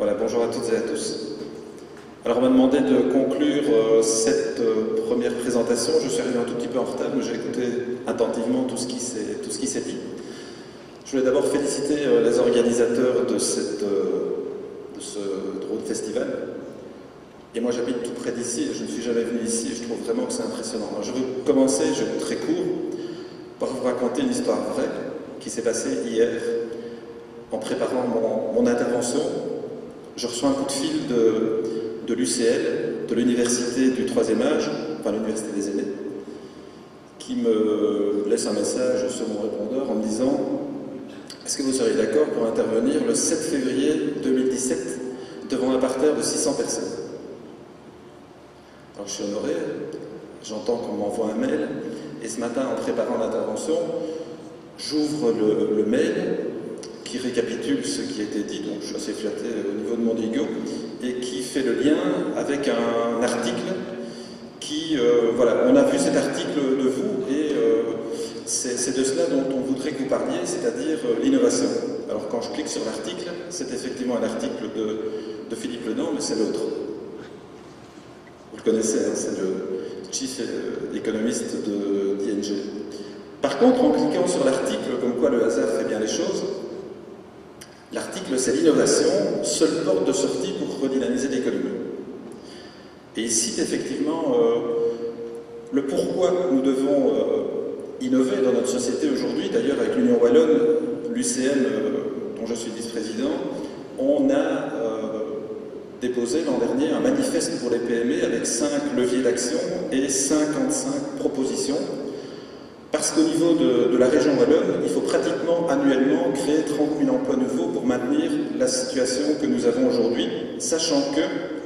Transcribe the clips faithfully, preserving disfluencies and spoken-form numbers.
Voilà, bonjour à toutes et à tous. Alors on m'a demandé de conclure euh, cette euh, première présentation. Je suis arrivé un tout petit peu en retard, mais j'ai écouté attentivement tout ce qui s'est dit. Je voulais d'abord féliciter euh, les organisateurs de, cette, euh, de ce drôle de festival. Et moi j'habite tout près d'ici, et je ne suis jamais venu ici, et je trouve vraiment que c'est impressionnant. Alors, je veux commencer, je vais être très court, par vous raconter une histoire vraie qui s'est passée hier. En préparant mon, mon intervention, je reçois un coup de fil de, de l'U C L, de l'université du troisième âge, enfin l'université des aînés, qui me laisse un message sur mon répondeur en me disant « Est-ce que vous seriez d'accord pour intervenir le sept février deux mille dix-sept devant un parterre de six cents personnes ?» Alors je suis honoré, j'entends qu'on m'envoie un mail, et ce matin, en préparant l'intervention, j'ouvre le, le mail qui récapitule ce qui a été dit, donc je suis assez flatté au niveau de mon ego, et qui fait le lien avec un article qui, euh, voilà, on a vu cet article de vous, et euh, c'est de cela dont on voudrait que vous parliez, c'est-à-dire euh, l'innovation. Alors quand je clique sur l'article, c'est effectivement un article de, de Philippe Ledent, mais c'est l'autre. Vous le connaissez, hein, c'est le chief économiste d'I N G. Par contre, en cliquant sur l'article, comme quoi le hasard fait bien les choses, l'article, c'est l'innovation, seule porte de sortie pour redynamiser l'économie. Et il cite effectivement euh, le pourquoi nous devons euh, innover dans notre société aujourd'hui. D'ailleurs, avec l'Union Wallonne, l'U C M, euh, dont je suis vice-président, on a euh, déposé l'an dernier un manifeste pour les P M E avec cinq leviers d'action et cinquante-cinq propositions. Parce qu'au niveau de, de la région Wallonne, il faut pratiquement annuellement créer trente mille emplois nouveaux pour maintenir la situation que nous avons aujourd'hui, sachant que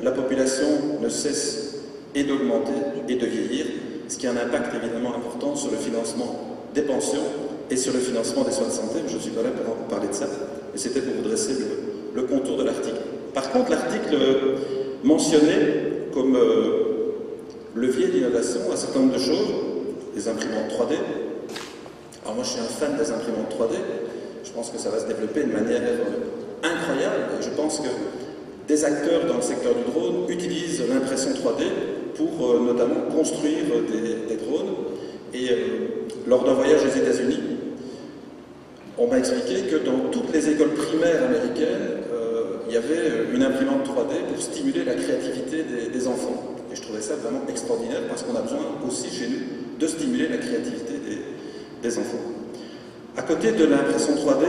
la population ne cesse et d'augmenter et de vieillir, ce qui a un impact évidemment important sur le financement des pensions et sur le financement des soins de santé. Je ne suis pas là pour vous parler de ça, mais c'était pour vous dresser le, le contour de l'article. Par contre, l'article mentionnait comme euh, levier d'innovation un certain nombre de choses, les imprimantes trois D. Alors moi je suis un fan des imprimantes trois D, je pense que ça va se développer de manière incroyable, et je pense que des acteurs dans le secteur du drone utilisent l'impression trois D pour euh, notamment construire des, des drones. Et euh, lors d'un voyage aux États-Unis, on m'a expliqué que dans toutes les écoles primaires américaines, euh, il y avait une imprimante trois D pour stimuler la créativité des, des enfants. Et je trouvais ça vraiment extraordinaire parce qu'on a besoin aussi chez nous de stimuler la créativité des, des enfants. À côté de l'impression trois D,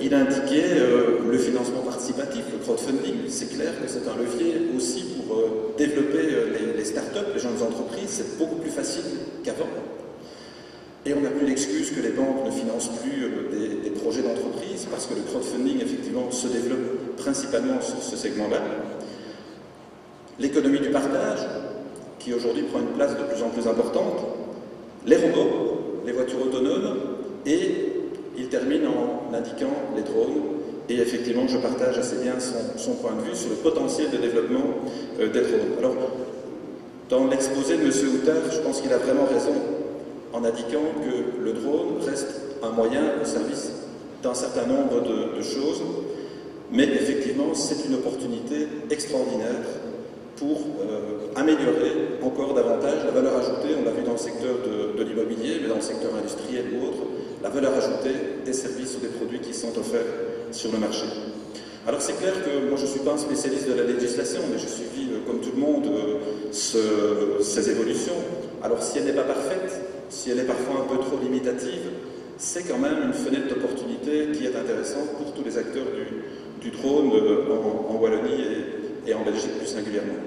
il indiquait euh, le financement participatif, le crowdfunding. C'est clair que c'est un levier aussi pour euh, développer euh, les, les startups, les jeunes entreprises. C'est beaucoup plus facile qu'avant. Et on n'a plus l'excuse que les banques ne financent plus euh, des, des projets d'entreprise parce que le crowdfunding, effectivement, se développe principalement sur ce segment-là. L'économie du partage, qui aujourd'hui prend une place de plus en plus importante, les robots, les voitures autonomes, et il termine en indiquant les drones. Et effectivement, je partage assez bien son, son point de vue sur le potentiel de développement euh, des drones. Alors, dans l'exposé de M. Houtard, je pense qu'il a vraiment raison en indiquant que le drone reste un moyen au service d'un certain nombre de, de choses, mais effectivement, c'est une opportunité extraordinaire pour euh, améliorer encore davantage la valeur ajoutée. On l'a vu dans le secteur de, de l'immobilier, mais dans le secteur industriel ou autre, la valeur ajoutée des services ou des produits qui sont offerts sur le marché. Alors c'est clair que moi je ne suis pas un spécialiste de la législation, mais je suis euh, comme tout le monde euh, ce, euh, ces évolutions. Alors si elle n'est pas parfaite, si elle est parfois un peu trop limitative, c'est quand même une fenêtre d'opportunité qui est intéressante pour tous les acteurs du, du drone euh, en, en Wallonie et et en Belgique plus singulièrement.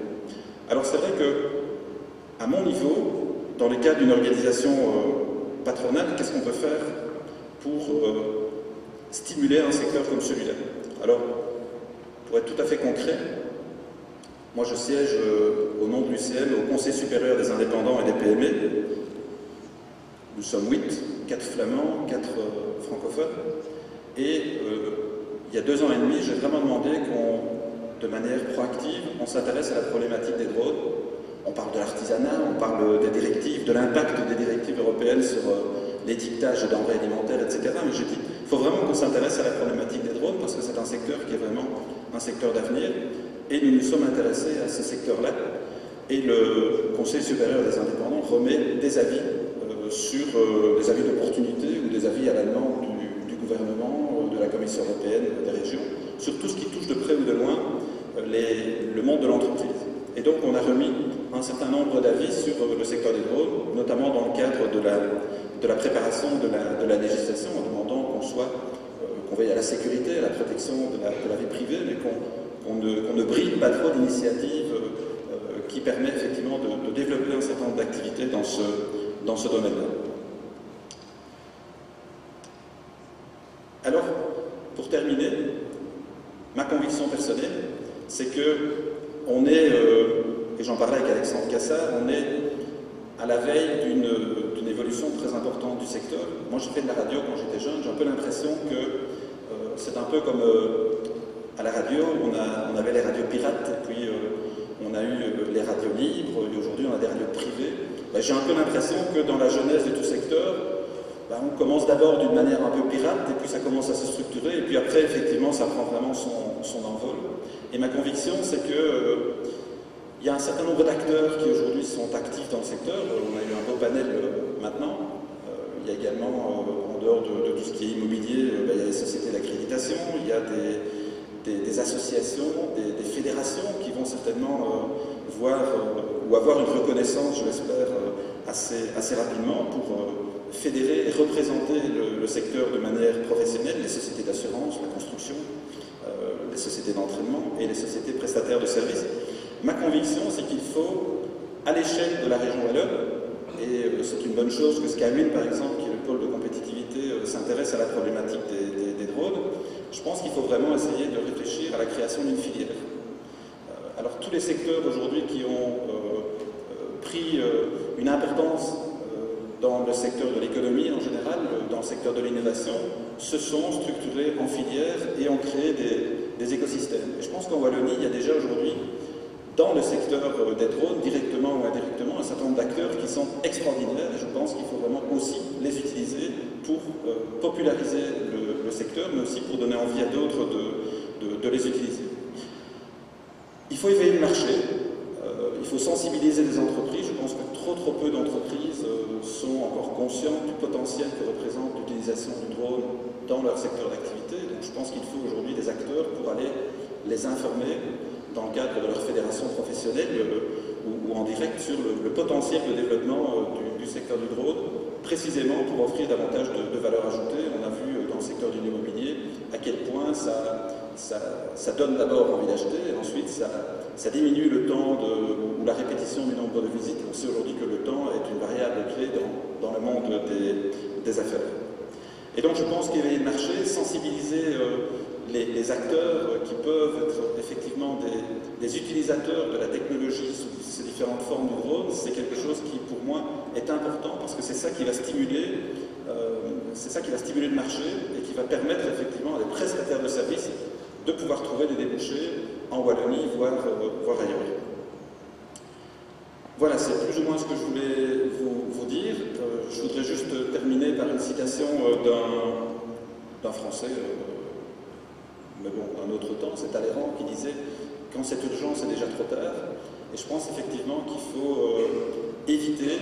Alors c'est vrai que, à mon niveau, dans le cadre d'une organisation euh, patronale, qu'est-ce qu'on peut faire pour euh, stimuler un secteur comme celui-là? Alors, pour être tout à fait concret, moi je siège euh, au nom de l'U C M au Conseil supérieur des indépendants et des P M E. Nous sommes huit, quatre flamands, quatre euh, francophones, et euh, il y a deux ans et demi, j'ai vraiment demandé qu'on de manière proactive, on s'intéresse à la problématique des drones, on parle de l'artisanat, on parle des directives, de l'impact des directives européennes sur euh, l'étiquetage d'engrais alimentaires, et cetera. Mais j'ai dit, il faut vraiment qu'on s'intéresse à la problématique des drones parce que c'est un secteur qui est vraiment un secteur d'avenir, et nous nous sommes intéressés à ce secteur-là. Et le Conseil supérieur des indépendants remet des avis euh, sur euh, des avis d'opportunité ou des avis à la demande du, du gouvernement, euh, de la Commission européenne, des régions, sur tout ce qui touche de près ou de loin euh, les, le monde de l'entreprise. Et donc on a remis un certain nombre d'avis sur euh, le secteur des drones, notamment dans le cadre de la, de la préparation de la, de la législation, en demandant qu'on soit, euh, qu'on veille à la sécurité, à la protection de la, de la vie privée, mais qu'on qu'on ne, qu'on ne bride pas trop d'initiatives euh, qui permet effectivement de, de développer un certain nombre d'activités dans ce, dans ce domaine-là. Alors, pour terminer, ma conviction personnelle, c'est qu'on est, euh, et j'en parlais avec Alexandre Cassard, on est à la veille d'une évolution très importante du secteur. Moi, j'ai fait de la radio quand j'étais jeune, j'ai un peu l'impression que euh, c'est un peu comme euh, à la radio, on, a, on avait les radios pirates, et puis... Euh, on a eu les radios libres, et aujourd'hui on a des radios privées. Ben, j'ai un peu l'impression que dans la jeunesse de tout secteur, ben, on commence d'abord d'une manière un peu pirate, et puis ça commence à se structurer, et puis après, effectivement, ça prend vraiment son, son envol. Et ma conviction, c'est qu'il euh, y a un certain nombre d'acteurs qui aujourd'hui sont actifs dans le secteur. On a eu un beau panel euh, maintenant. Il euh, y a également, euh, en dehors de, de tout ce qui est immobilier, il ben, y a des sociétés d'accréditation, il y a des... Des, des associations, des, des fédérations qui vont certainement euh, voir euh, ou avoir une reconnaissance, je l'espère, euh, assez, assez rapidement pour euh, fédérer et représenter le, le secteur de manière professionnelle, les sociétés d'assurance, la construction, euh, les sociétés d'entraînement et les sociétés prestataires de services. Ma conviction, c'est qu'il faut, à l'échelle de la région Wallonne, et euh, c'est une bonne chose que Skywin, par exemple, qui est le pôle de compétitivité, euh, s'intéresse à la problématique des, des, des drones. Je pense qu'il faut vraiment essayer de réfléchir à la création d'une filière. Euh, alors tous les secteurs aujourd'hui qui ont euh, pris euh, une importance euh, dans le secteur de l'économie en général, euh, dans le secteur de l'innovation, se sont structurés en filières et ont créé des, des écosystèmes. Et je pense qu'en Wallonie, il y a déjà aujourd'hui, dans le secteur euh, des drones, directement ou indirectement, un certain nombre d'acteurs qui sont extraordinaires. Et je pense qu'il faut vraiment aussi les utiliser pour euh, populariser le secteur, mais aussi pour donner envie à d'autres de, de, de les utiliser. Il faut éveiller le marché, euh, il faut sensibiliser les entreprises. Je pense que trop trop peu d'entreprises euh, sont encore conscientes du potentiel que représente l'utilisation du drone dans leur secteur d'activité. Donc je pense qu'il faut aujourd'hui des acteurs pour aller les informer dans le cadre de leur fédération professionnelle euh, ou, ou en direct sur le, le potentiel de développement euh, du, du secteur du drone, précisément pour offrir davantage de, de valeur ajoutée. On a vu dans le secteur de l'immobilier à quel point ça, ça, ça donne d'abord envie d'acheter, et ensuite ça, ça diminue le temps de, ou la répétition du nombre de visites. On sait aujourd'hui que le temps est une variable clé dans, dans le monde des, des affaires. Et donc je pense qu'éveiller le marché, sensibiliser les, les acteurs qui peuvent être effectivement des, des utilisateurs de la technologie sous ces différentes formes de drone, c'est quelque chose qui pour moi est important, parce que c'est ça qui va stimuler euh, c'est ça qui va stimuler le marché et qui va permettre effectivement à des prestataires de services de pouvoir trouver des débouchés en Wallonie, voire, euh, voire ailleurs. Voilà, c'est plus ou moins ce que je voulais vous, vous dire. Euh, je voudrais juste terminer par une citation euh, d'un Français, euh, mais bon, d'un autre temps, c'est Talleyrand qui disait « Quand c'est urgent, c'est déjà trop tard ». Et je pense effectivement qu'il faut euh, éviter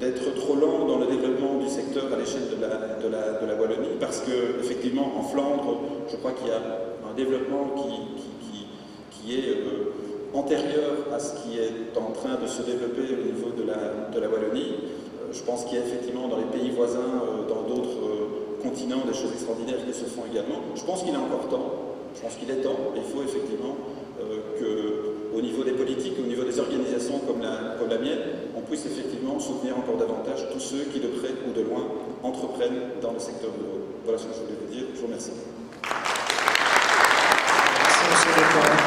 d'être trop lent dans le développement du secteur à l'échelle de la, de, la, de la Wallonie, parce que effectivement en Flandre, je crois qu'il y a un développement qui, qui, qui, qui est euh, antérieur à ce qui est en train de se développer au niveau de la, de la Wallonie. Euh, je pense qu'il y a effectivement dans les pays voisins, euh, dans d'autres euh, continents, des choses extraordinaires qui se font également. Je pense qu'il est encore temps, je pense qu'il est temps, il faut effectivement euh, que... au niveau des politiques, au niveau des organisations comme la, comme la mienne, on puisse effectivement soutenir encore davantage tous ceux qui, de près ou de loin, entreprennent dans le secteur de l'eau. Voilà ce que je voulais vous dire. Je vous remercie. Merci, monsieur le président.